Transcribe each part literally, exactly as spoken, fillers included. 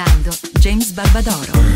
ascoltando James Barbadoro.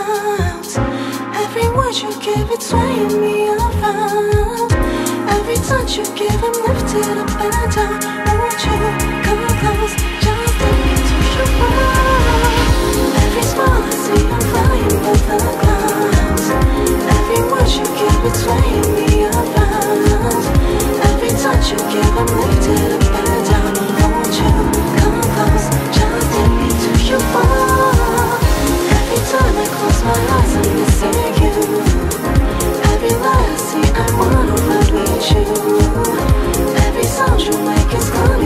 clouds. Every word you give, it's swaying me around. Every touch you give, I'm lifted up and down. Won't you come close, jump into your world. Every smile I see, I'm flying with the clouds. Every word you give, it's swaying me around. Every touch you give, I'm lifted up and down. Won't you come close, jump into your world. Every time I close my eyes, I'm missing you. Every light I see, I wanna run with you. Every sound you make is gone.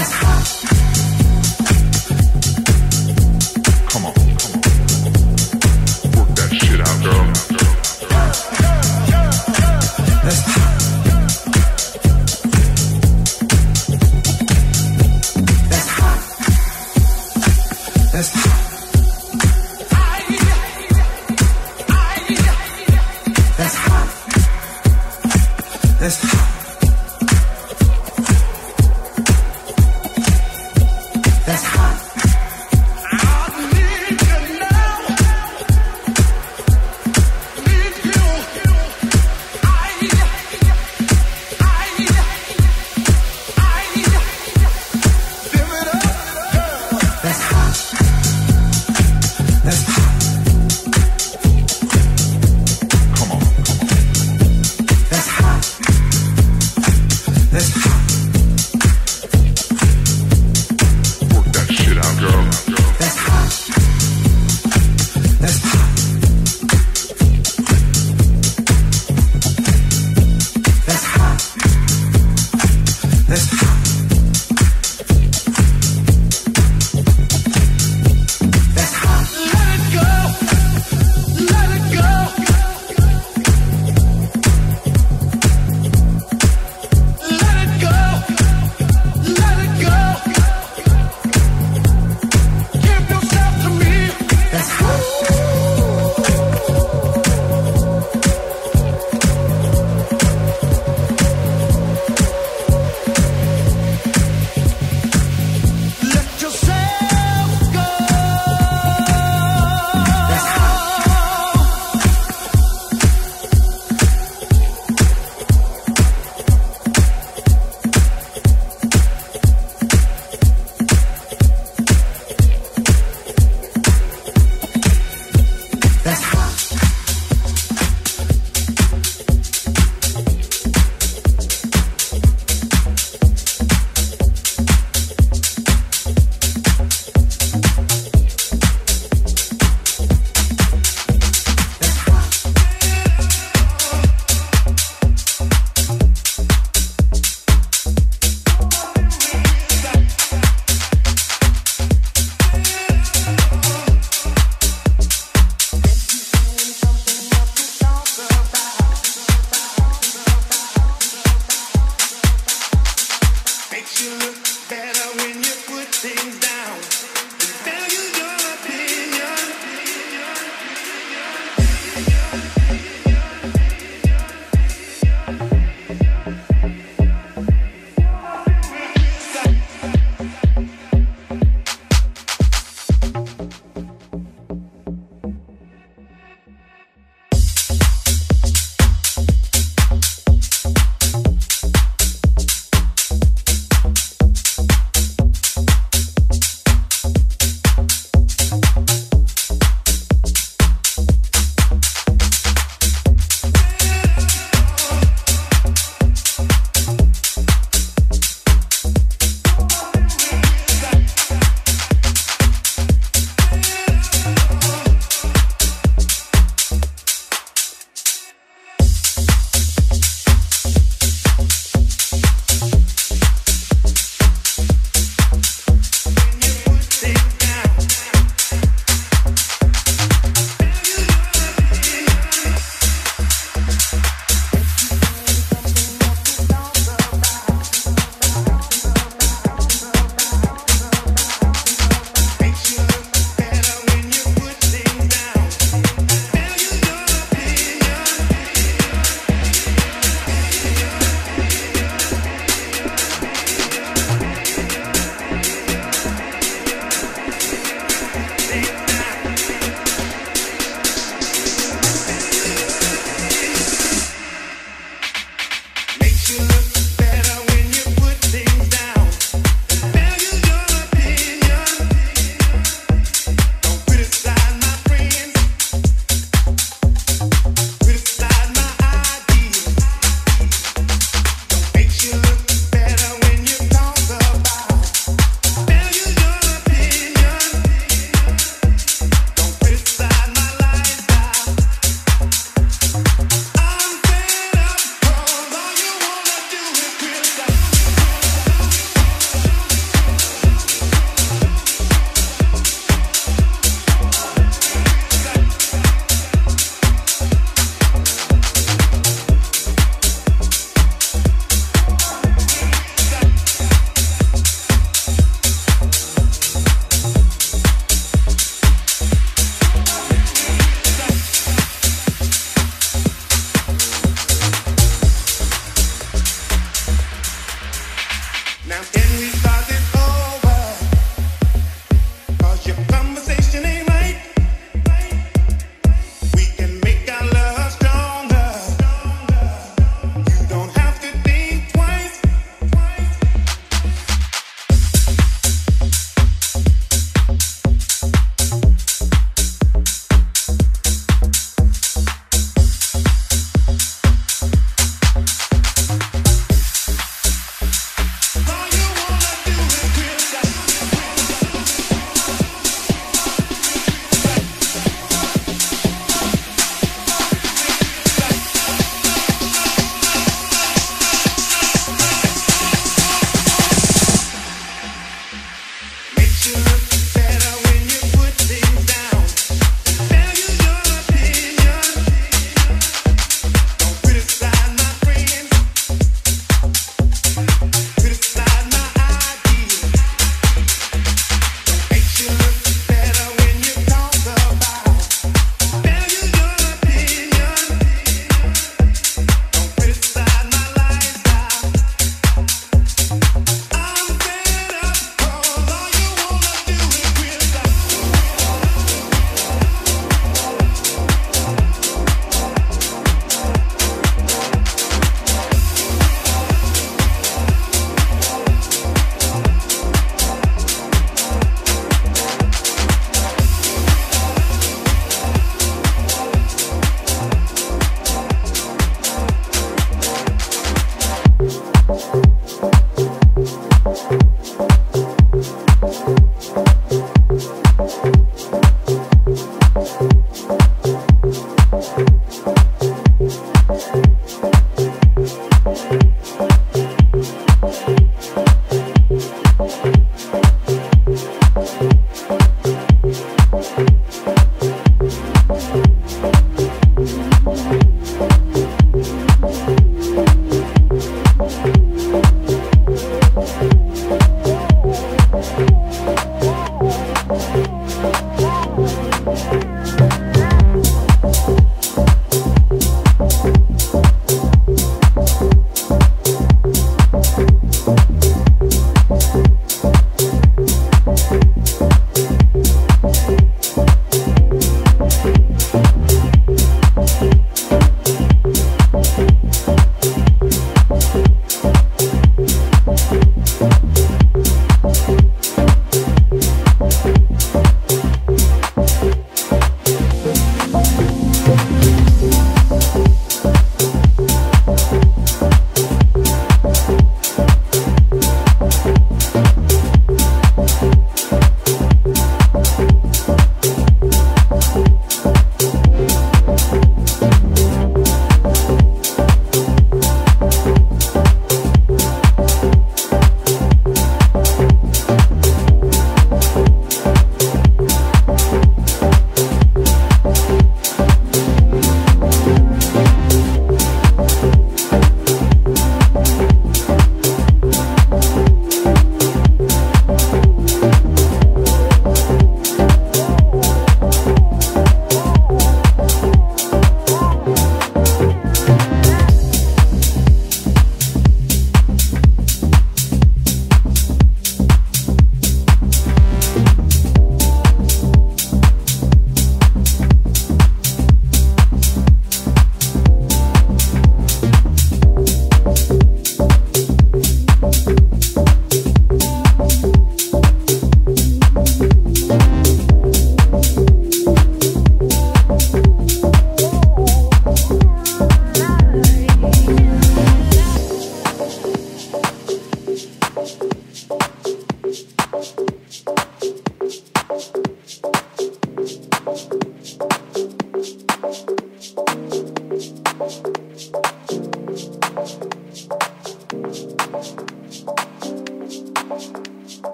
Work that shit out.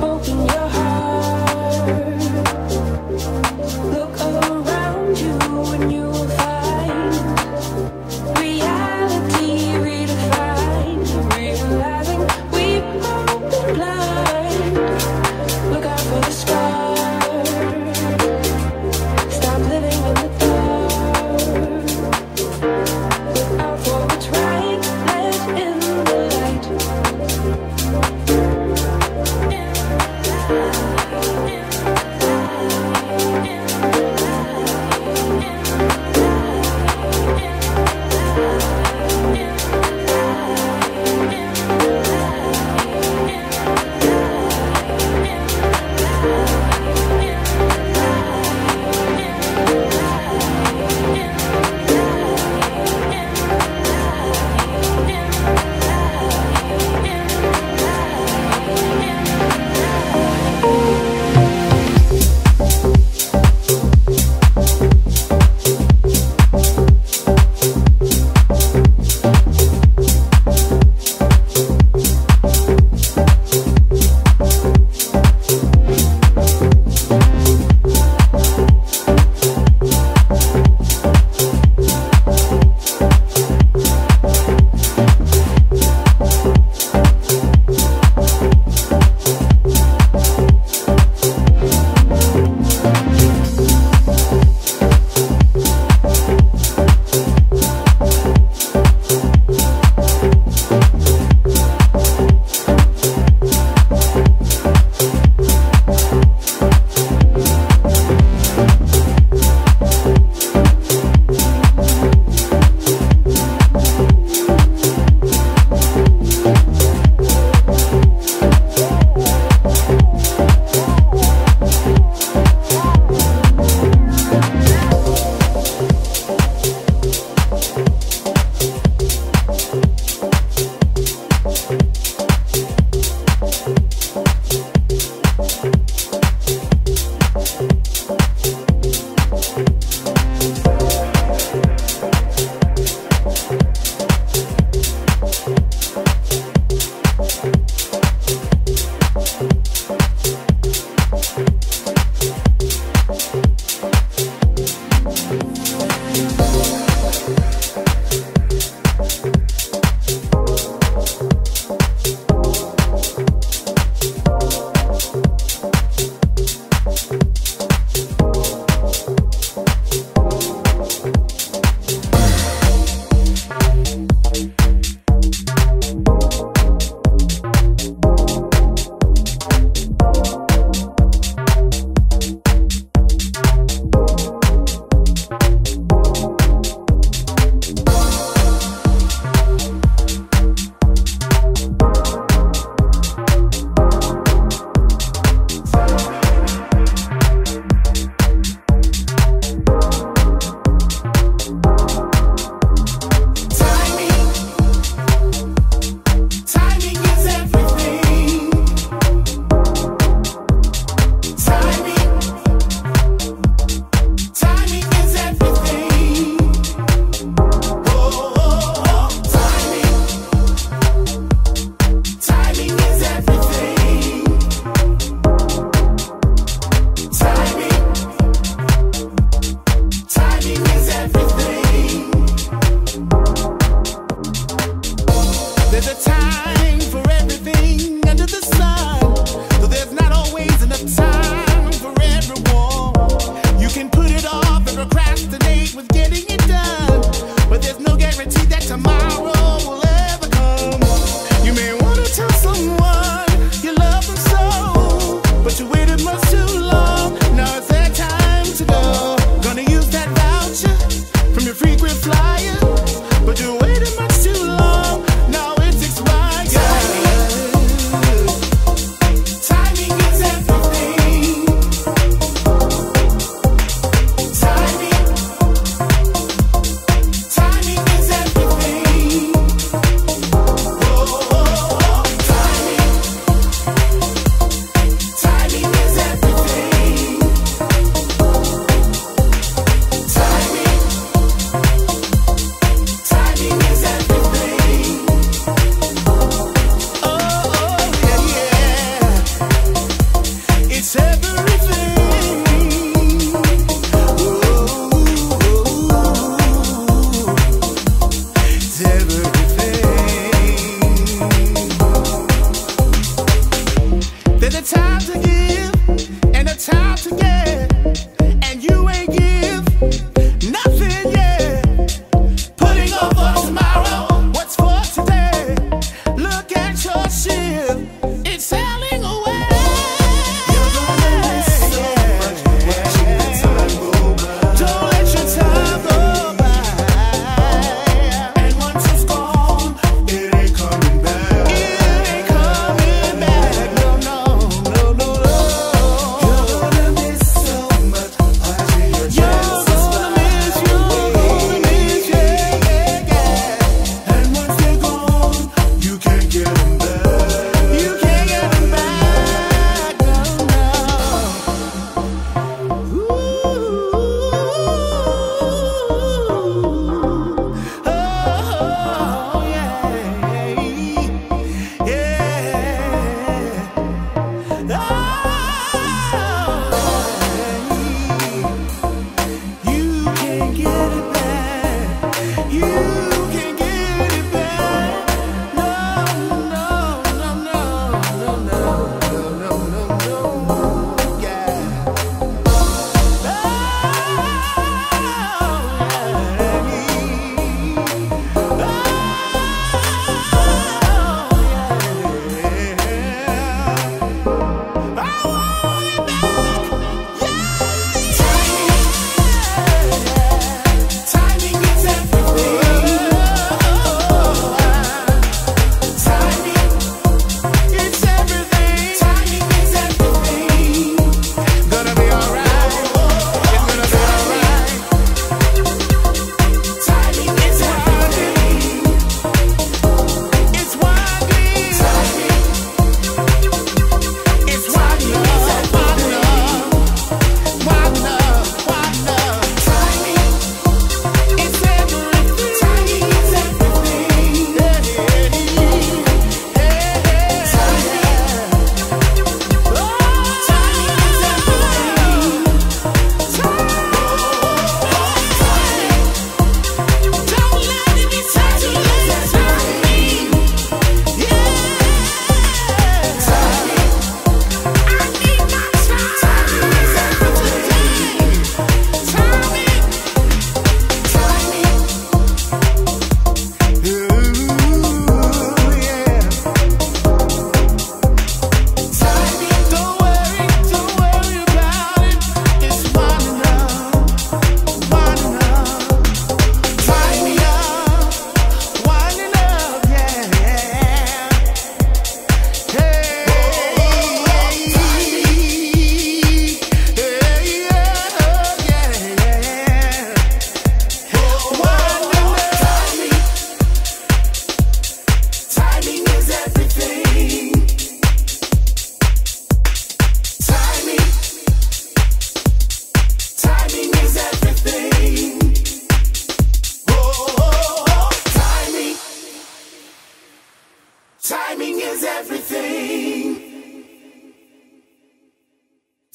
Open your heart. So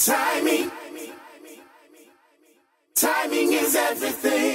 Timing. Timing is everything.